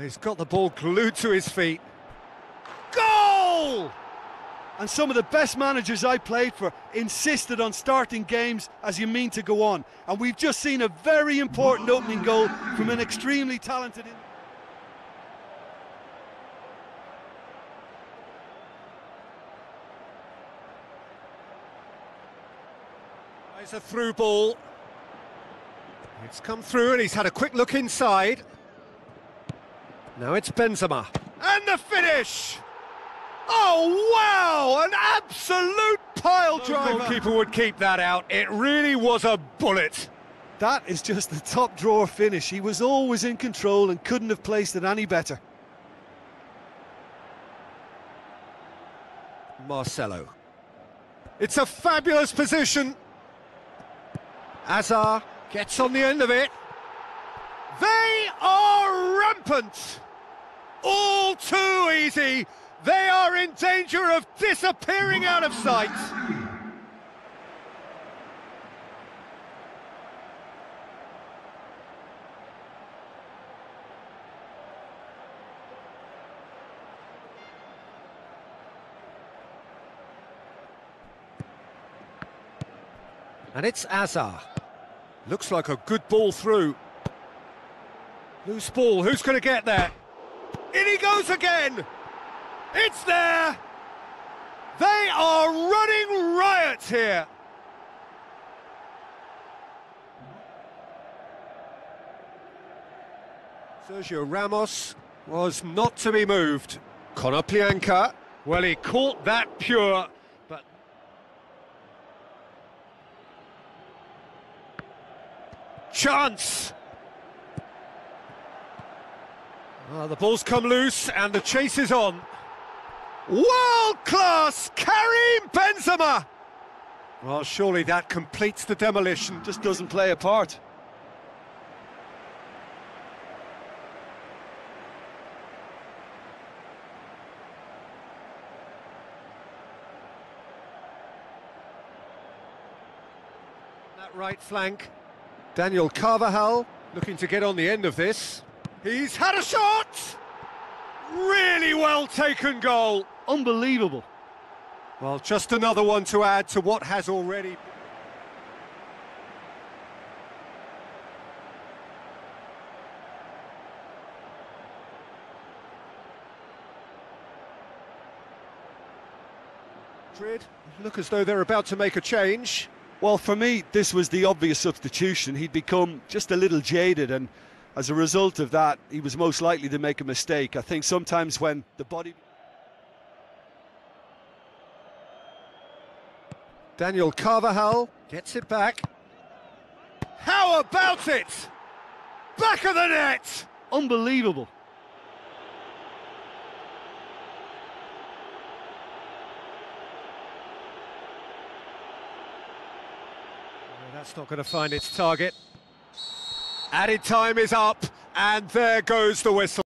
He's got the ball glued to his feet. Goal! And some of the best managers I played for insisted on starting games as you mean to go on. And we've just seen a very important opening goal from an extremely talented... It's a through ball. It's come through and he's had a quick look inside. Now it's Benzema. And the finish! Oh, wow! An absolute pile driver! The goalkeeper would keep that out. It really was a bullet. That is just the top drawer finish. He was always in control and couldn't have placed it any better. Marcelo. It's a fabulous position. Azar gets on the end of it. They are rampant. All too easy. They are in danger of disappearing out of sight. And it's Azar. Looks like a good ball through. Loose ball, who's going to get there? In he goes again! It's there! They are running riot here! Sergio Ramos was not to be moved. Konoplyanka, well, he caught that pure, but... Chance! Oh, the ball's come loose and the chase is on. World-class Karim Benzema! Well, surely that completes the demolition. Just doesn't play a part. That right flank. Daniel Carvajal looking to get on the end of this. He's had a shot! Really well-taken goal. Unbelievable. Well, just another one to add to what has already been. Madrid look as though they're about to make a change. Well, for me, this was the obvious substitution. He'd become just a little jaded and... as a result of that, he was most likely to make a mistake. I think sometimes when the body... Daniel Carvajal gets it back. How about it? Back of the net! Unbelievable. Oh, that's not going to find its target. Added time is up, and there goes the whistle.